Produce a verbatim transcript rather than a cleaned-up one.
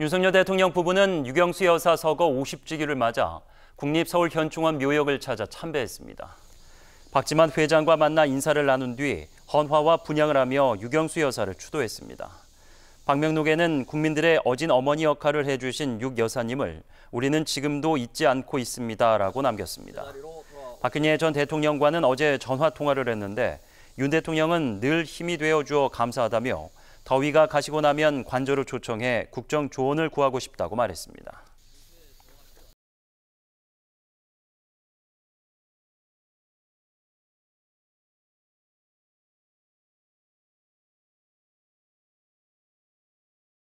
윤석열 대통령 부부는 육영수 여사 서거 오십 주기를 맞아 국립서울현충원 묘역을 찾아 참배했습니다. 박지만 회장과 만나 인사를 나눈 뒤 헌화와 분향을 하며 육영수 여사를 추도했습니다. 방명록에는 국민들의 어진 어머니 역할을 해주신 육 여사님을 우리는 지금도 잊지 않고 있습니다라고 남겼습니다. 박근혜 전 대통령과는 어제 전화 통화를 했는데 윤 대통령은 늘 힘이 되어주어 감사하다며 더위가 가시고 나면 관저로 초청해 국정 조언을 구하고 싶다고 말했습니다.